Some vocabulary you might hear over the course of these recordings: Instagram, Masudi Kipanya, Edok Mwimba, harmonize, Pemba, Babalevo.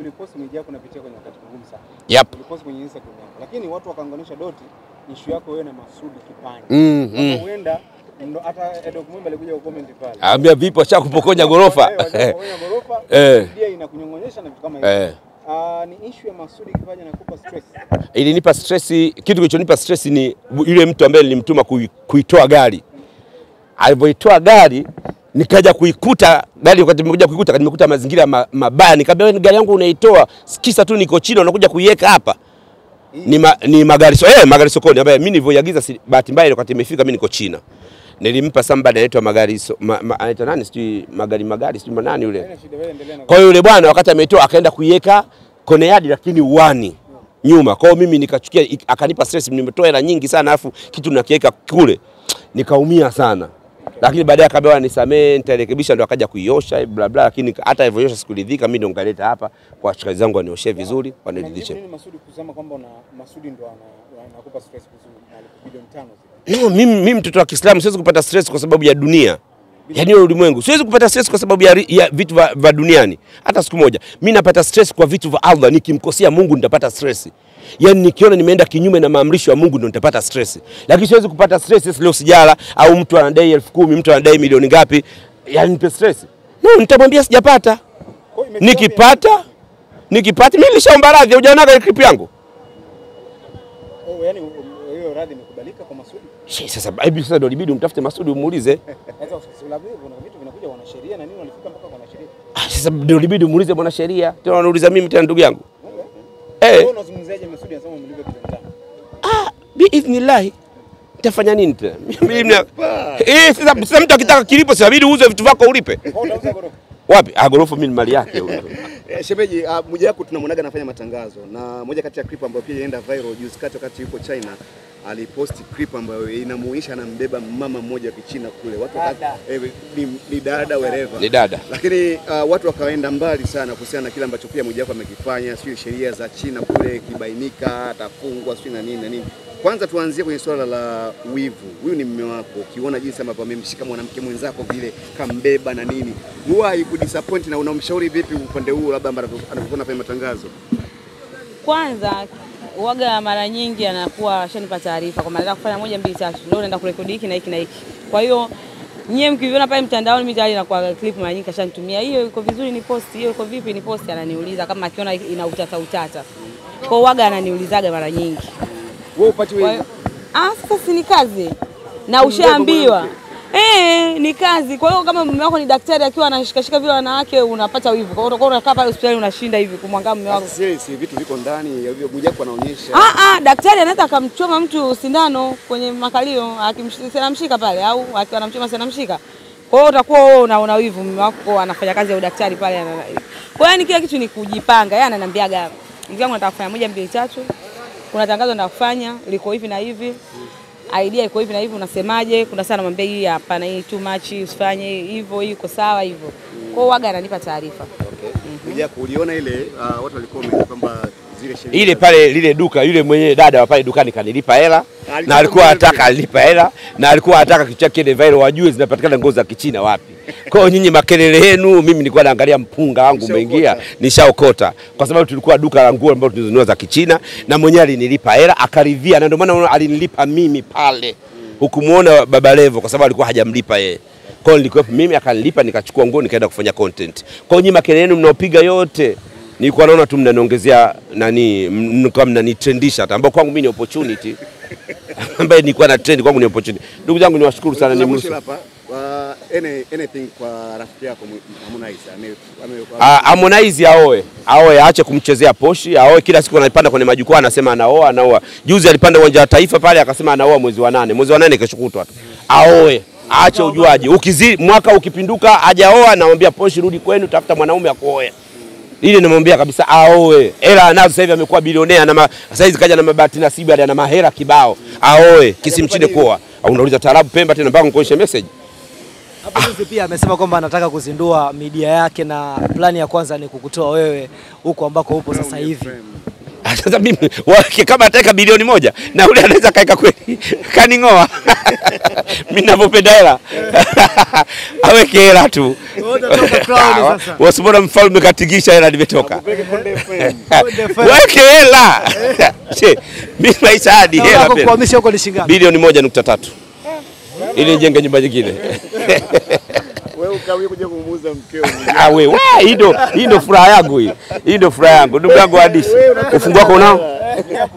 Uliposti media kunapitia kwenye wakati mgumu sana. Yep. Uliposti kwenye Instagram. Lakini watu wakaunganisha doti issue yako wewe na Masudi Kipanya. Huenda ndo hata Edok Mwimba alikuja kucomment pale. Ambia vipi acha kupokonya gorofa. Kupokonya gorofa. Media inakunyongonyesha na vitu kama hivyo. Ni issue ya Masudi Kipanya nakupa stress. Ilinipa stress, kitu kilichonipa stress ni yule mtu ambaye nilimtuma kuitoa gari. Alipoitoa gari nikaja kuikuta gari, wakati nimekuja kuikuta nimekuta mazingira mabaya. Nikamwambia wewe, gari yangu unaitoa kisa tu niko chini unakuja kuiweka hapa? Ni magari sio magari sokoni ambaye mimi nilivyoagiza, si bahati mbaya wakati imefika mimi niko chini. Nilimpa somebody anaitwa magari sio anaitwa nani, sijui magari sijui nani yule. Kwa hiyo yule bwana wakati ameitoa akaenda kuiweka kone yadi, lakini uani nyuma. Kwa hiyo mimi nikachukia, akanipa stress. Nimetoa hela nyingi sana afu kitu nakiweka kule, nikaumia sana. Lakini baadaye akabewa nisamee, nitarekebisha, ndo akaja kuiosha bla bla. Lakini hata hivyo yosha sikuridhika, mimi ndo ngaleta hapa kwa shikazi zangu anioshee vizuri, waniridhishe. Mimi Masudi kusema kwamba na Masudi ndo anakupa stress vizuri na alipiga mtano zile. Mimi mtoto wa Kiislamu siwezi kupata stress kwa sababu ya dunia. Yaani wewe ulimwengu. Siwezi kupata stress kwa sababu ya vitu vya duniani. Hata siku moja. Mimi napata stress kwa vitu vya Allah. Nikimkosea Mungu nitapata stress. Yaani nikiona nimeenda kinyume na maamrisho ya Mungu ndo nitapata stress. Lakini siwezi kupata stress leo sijala, au mtu anadai 10,000, mtu anadai milioni ngapi, yaani nipe stress. No, nitamwambia sijapata. Nikipata mimi nilishaomba radhi, hujaona clip yangu. Yaani hiyo radhi imekubalika kwa Masudi. Sasa hebu sasa ndo libidi umtafute Masudi umuulize. Sasa usilabu kuna vitu vinakuja wanasheria na nini wanafika mpaka kwa wanasheria. Sasa ndo libidi umuulize mwanasheria. Tena unauliza mimi tena ndugu yangu. Mbona unazungumziaje Masudi anasema mlipe bilioni 5? Bi idhnillah nitafanya nini tena? Mimi sasa mtu akitaka kilipo si inabidi uuze vitu vyako ulipe. Unauza gorofa. Wapi? Gorofa mimi ni mali yake huyo. Shemeji, mmoja wako tunamwonaga anafanya matangazo, na moja kati ya clip ambayo pia inaenda viral juzi kati wakati yuko China, alipost clip ambayo inamuonyesha anambeba mama mmoja kichina kule. Watu ni dada wereva. Ni dada. Lakini watu wakaenda mbali sana kuhusiana na kile ambacho pia mmoja wako amekifanya, sio sheria za China kule, kibainika atafungwa sio na nini na nini. Kwanza tuanzie kwenye swala la wivu. Huyu ni mume wako. Ukiona jinsi ambavyo amemshika mwanamke mwenzako vile, kambeba na nini, huwa haikudisappoint? Na unamshauri vipi upande huo labda anapokuona kwenye matangazo? Kwanza uoga mara nyingi anakuwa ashanipa taarifa kwa maana kufanya 1 2 3 ndio naenda kurekodi hiki na hiki na hiki. Kwa hiyo nyie mkiviona pale mtandaoni mimi tayari nakuwa clip mara nyingi kashanitumia, hiyo iko vizuri ni post, hiyo iko vipi ni post, ananiuliza kama akiona ina utata. Kwa uoga ananiulizaga mara nyingi. Wewe upati wewe. Sasa ni kazi. Na ushaambiwa. Ni kazi. Kwa hiyo kama mume wako ni daktari akiwa anashikashika vile wanawake unapata wivu. Kwa hiyo unakaa pale hospitali unashinda hivi kumwangalia mume wako. Sisi vitu viko ndani ya mjako anaonyesha. Daktari anaweza akamchoma mtu sindano kwenye makalio, akimshika pale au akiwa anamchoma sana mshika. Kwa hiyo utakuwa wewe una wivu, mume wako anafanya kazi ya udaktari pale. Kwa hiyo ni kila kitu ni kujipanga. Yeye ananiambiaga mke wangu nataka kufanya 1 2 3. Kuna tangazo nafanya liko hivi na hivi. Idea iko hivi na hivi, unasemaje? Kuna sana mwambie hii hapana, hii too much, usifanye hivyo, hii iko sawa hivyo. Kwa hiyo waga ananipa taarifa. Okay. Kuja kuliona ile watu walikuwa wamesema kwamba zile sheria ile pale lile duka, yule mwenye dada wa pale dukani kanilipa hela, na alikuwa anataka alilipa hela, na alikuwa anataka kitu chake ile viral wajue zinapatikana ngozi za kichina wapi. Kwa hiyo nyinyi makelele yenu, mimi nilikuwa naangalia mpunga wangu umeingia, nishaokota. Kwa sababu tulikuwa duka la nguo ambalo tunazinunua za kichina, na mwenyewe alinilipa hela akaridhia, na ndio maana alinilipa mimi pale. Hukumuona Babalevo kwa sababu alikuwa hajamlipa yeye. Kwa hiyo nilikuwa mimi akanilipa, nikachukua nguo nikaenda kufanya content. Kwa hiyo nyinyi makelele yenu mnaopiga yote, nilikuwa naona tu mnaniongezea nani, mnakuwa mnanitendisha hata ambao kwangu mimi ni opportunity. Ambaye nilikuwa na trend kwangu ni opportunity. Ndugu zangu niwashukuru sana, nimruhusu. Anything kwa rafiki yako Harmonize Harmonize aoe aache kumchezea poshi, aoe. Kila siku anapanda kwenye majukwaa anasema anaoa. Juzi alipanda uwanja wa Taifa pale akasema anaoa mwezi wa 8 keshokutwa tu. Aoe, aache ujuaji. Ukizidi mwaka ukipinduka hajaoa, naomba poshi rudi kwenu, tafuta mwanaume akuoe. Ile namwambia kabisa aoe. Hela anazo sasa hivi amekuwa bilionea, na sasa hizi kaja na mabati nasibu na mahera kibao. Aoe, kisimchinde koa. Unauliza taarabu Pemba tena mpaka nikuonyeshe message. Hapo sisi pia amesema kwamba anataka kuzindua media yake, na plani ya kwanza ni kukutoa wewe huko ambako upo sasa hivi. Sasa mimi kama ataweka bilioni 1 na ule anaweza kaeka kweli kaningoa. Mimi ninapopenda hela aweke hela tu. Wasibora mfalme katigisha hela nimetoka. Weke hela. Mimi maisha hadi hela pale. Kuhamisha huko ni shilingi ngapi? Bilioni 1.3. Ili njenge nyumba nyingine. Wewe ukawe kuja kumuuza mkeo. Ah wewe, hii ndio furaha yangu hii. Hii ndio furaha yangu. Ndugu yangu hadithi. Ufungu wako unao? Labda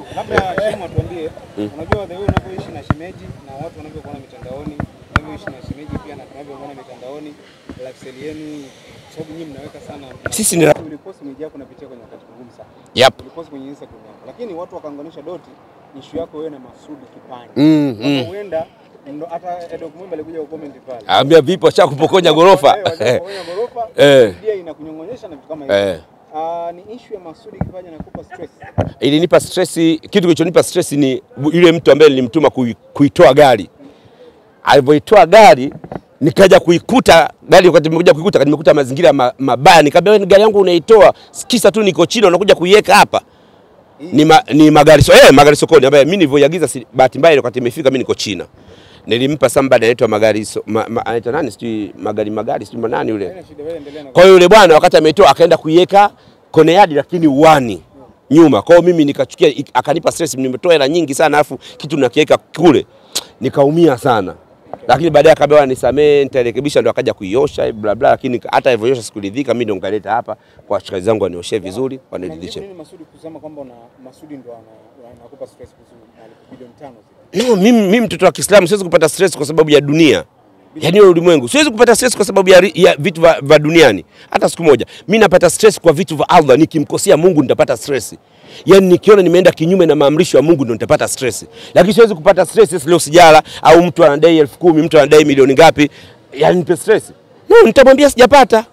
Shimo tuambie. Unajua wewe unapoishi na shemeji na watu wanavyokuona mitandaoni, unavyoishi na shemeji pia na tunavyoona mitandaoni, lifestyle yenu sababu nyinyi mnaweka sana. Sisi ni repost media yako unapitia kwenye wakati mgumu sana. Yep. Repost kwenye Instagram. Lakini watu wakaunganisha doti issue yako wewe na Masudi Kipanya. Unaenda ndo hata document alikuja kucomment pale. Ambia vipi acha kupokonya gorofa? Ndio inakunyongonyesha na vitu kama hivyo. Ni issue ya Masudi Kipanya nakupa stress. Ilinipa stress, kitu kilichonipa stress ni yule mtu ambaye nilimtuma kuitoa gari. Alipoitoa gari nikaja kuikuta gari, wakati nimekuja kuikuta nimekuta mazingira mabaya. Nikamwambia wewe, gari yangu unaitoa kisa tu niko chini unakuja kuiweka hapa. Ni magari sokoni, magari sokoni ambaye mimi nilivoiagiza, si bahati mbaya wakati imefika mimi niko China. Nilimpa somebody anaitwa magari anaitwa nani, sijui magari sijui nani yule. Kwa hiyo yule bwana wakati ameitoa akaenda kuiweka kone yadi, lakini uani nyuma. Kwa hiyo mimi nikachukia, akanipa stress. Nimetoa hela nyingi sana afu kitu nakiweka kule, nikaumia sana. Lakini baadaye akabewa nisamee, nitarekebisha, ndo akaja kuiosha bla bla. Lakini hata hivyo yosha sikuridhika, mimi ndo ngaleta hapa kwa shikazi zangu anioshee vizuri, waniridhishe. Mimi Masudi kusema kwamba una Masudi ndo anakupa stress vizuri bilioni 5. No, mimi mtoto wa Kiislamu siwezi kupata stress kwa sababu ya dunia. Yaani ulimwengu. Siwezi kupata stress kwa sababu ya vitu vya duniani. Hata siku moja. Mimi napata stress kwa vitu vya Allah. Nikimkosea Mungu nitapata stress. Yaani nikiona nimeenda kinyume na maamrisho ya Mungu ndo nitapata stress. Lakini siwezi kupata stress leo sijala, au mtu anadai 10,000, mtu anadai milioni ngapi, yaani nipe stress. No, nitamwambia sijapata.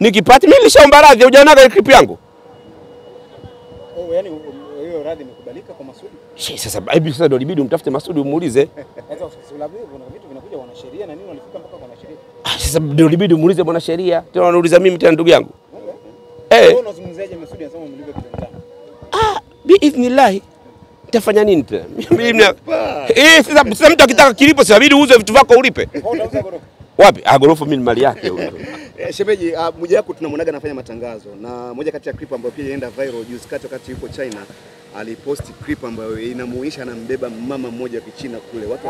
Nikipata mimi nishaomba radhi, hujanaga clip yangu. Oh, yaani hiyo radhi imekubalika kwa Masudi. Sasa hebu sasa ndio libidi umtafute Masudi umuulize. Sasa usilabu kuna vitu vinakuja wanasheria na nini wanafika mpaka kwa wanasheria. Sasa ndio libidi umuulize bwana sheria. Tena anauliza mimi tena ndugu yangu. Wewe unazungumziaje Masudi anasema mlipe bilioni 5? Biidhnillah. Nitafanya nini tena? Mimi sasa mtu akitaka kilipo sasa inabidi uuze vitu vyako ulipe. Unauza gorofa. Wapi? Gorofa mimi ni mali yake huyo. Shemeji, mmoja wako tunamuonaga anafanya matangazo, na moja kati ya clip ambayo pia inaenda viral juzi kati wakati yuko China, aliposti clip ambayo inamuonyesha anambeba mama mmoja Kichina kule. Watu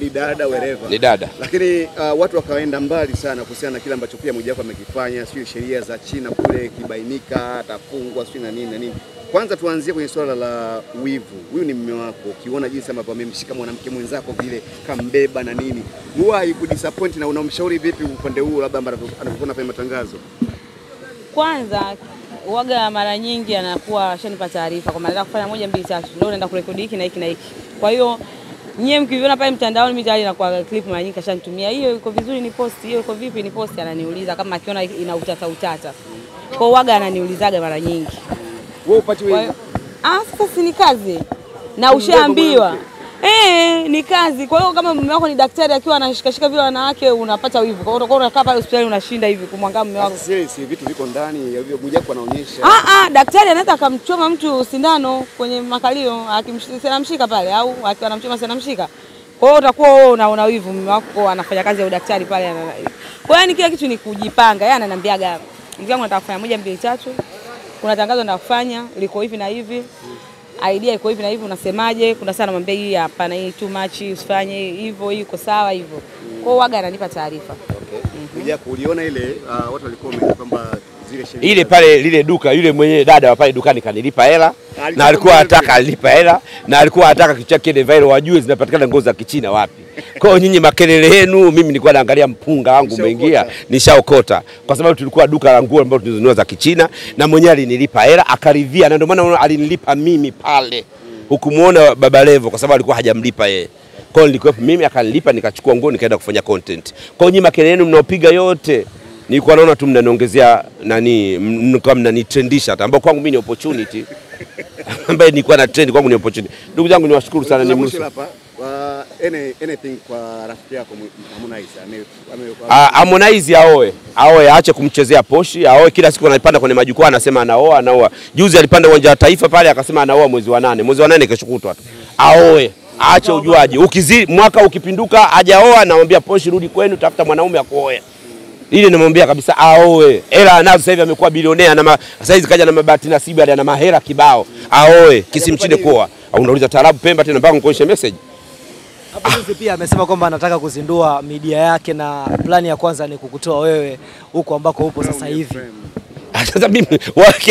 ni dada wereva. Ni dada. Lakini watu wakaenda mbali sana kuhusiana na kile ambacho pia mmoja wako amekifanya, sio sheria za China kule kibainika atafungwa sio na nini na nini. Kwanza tuanzie kwenye swala la wivu. Huyu ni mume wako. Ukiona jinsi ambavyo amemshika mwanamke mwenzako vile kambeba na nini, huwa haikudisappoint? Na unamshauri vipi upande huo labda anapokuwa anafanya matangazo? Kwanza waga mara nyingi anakuwa ashanipa taarifa kwa maana kufanya 1, 2, 3. Ndio naenda kurekodi hiki na hiki na hiki. Kwa hiyo nyie mkiviona pale mtandaoni mimi tayari nakuwa clip mara nyingi kashanitumia. Hiyo iko vizuri ni post, hiyo iko vipi ni post, ananiuliza kama akiona ina utata. Kwa waga ananiulizaga mara nyingi. Wewe upati wewe. Sasa si ni kazi. Na ushaambiwa. Ni kazi. Kwa hiyo kama mume wako ni daktari akiwa anashikashika vile wanawake unapata wivu. Kwa hiyo utakuwa unakaa pale hospitali unashinda hivi kumwangalia mume wako. Si vitu viko ndani ya hiyo mmoja anaonyesha. Daktari anaweza akamchoma mtu sindano kwenye makalio, akimshika pale au akiwa anamchoma sana mshika. Kwa hiyo utakuwa wewe unaona wivu mume wako anafanya kazi ya udaktari pale. Kwa hiyo ni kila kitu ni kujipanga. Yeye ananiambiaga mke wangu nataka kufanya 1, 2, 3. Kuna tangazo nafanya liko hivi na hivi, idea iko hivi na hivi, unasemaje? Kuna sana mwambie hii hapana, hii too much, usifanye hivyo, hii iko sawa hivyo. Kwa hiyo waga ananipa taarifa. Okay. Nija kuliona ile watu walikuwa kwamba zile sheria ile pale lile duka, yule mwenye dada wa pale dukani kanilipa hela, na alikuwa anataka alilipa hela, na alikuwa anataka kichake ile viral wajue zinapatikana ngozi za Kichina wapi. Kwa hiyo nyinyi makelele yenu, mimi nilikuwa naangalia mpunga wangu umeingia nishaokota, kwa sababu tulikuwa duka la nguo ambalo tunazunua za Kichina, na mwenyewe alinilipa hela akaridhia, na ndio maana alinilipa mimi pale. Hukumuona Babalevo kwa sababu alikuwa hajamlipa yeye. Kwa hiyo nilikuwa mimi akanilipa, nikachukua nguo nikaenda kufanya content. Kwa hiyo nyinyi makelele yenu mnaopiga yote, nilikuwa naona tu mnaniongezea nani, mnakuwa mnanitendisha hata ambao kwangu mimi ni opportunity. Ambaye nilikuwa na trend kwangu ni opportunity. Ndugu zangu niwashukuru sana, nimruhusu hapa. anything kwa rafiki yako Harmonize Harmonize aoe aache kumchezea poshi, aoe. Kila siku anapanda kwenye majukwaa anasema anaoa. Juzi alipanda uwanja wa Taifa pale akasema anaoa mwezi wa 8 keshukutwa tu. Aoe, aache ujuaji. Ukizidi mwaka ukipinduka hajaoa naomba poshi, rudi kwenu tafuta mwanaume akuoe. Ile nimwambia kabisa aoe. Hela anazo sasa hivi amekuwa bilionea na sasa hizi kaja na mabati nasibu na mahera kibao. Aoe, kisimchinde kuoa. Unauliza taarabu Pemba tena mpaka unikoeshe message. Hapo pia amesema kwamba anataka kuzindua media yake na plani ya kwanza ni kukutoa wewe huko ambako upo sasa hivi. Sasa mimi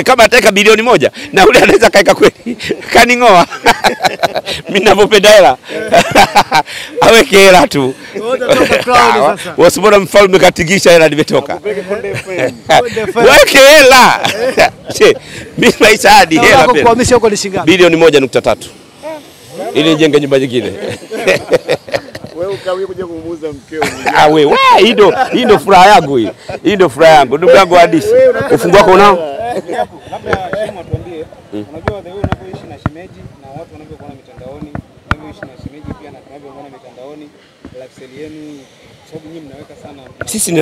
kama ataweka bilioni 1 na yule anaweza kaika kweli kaningoa. Mimi ninapopenda hela. Aweke hela tu. Wasibora mfalme katigisha hela nimetoka. Weke hela. Mimi maisha hadi hela. Kukuhamisha huko ni shilingi ngapi? Bilioni 1.3. Ili jenge nyumba nyingine. Wewe ukawe kuja kumuuza mkeo. Ah wewe, hii ndo furaha yangu hii. Hii ndo furaha yangu. Ndugu yangu hadithi. Ufungu wako unao? Labda hebu atuambie. Unajua wewe unapoishi na shemeji na watu wanavyokuona mitandaoni, unavyoishi na shemeji pia na tunavyoona mitandaoni, lifestyle yenu sababu nyinyi mnaweka sana. Sisi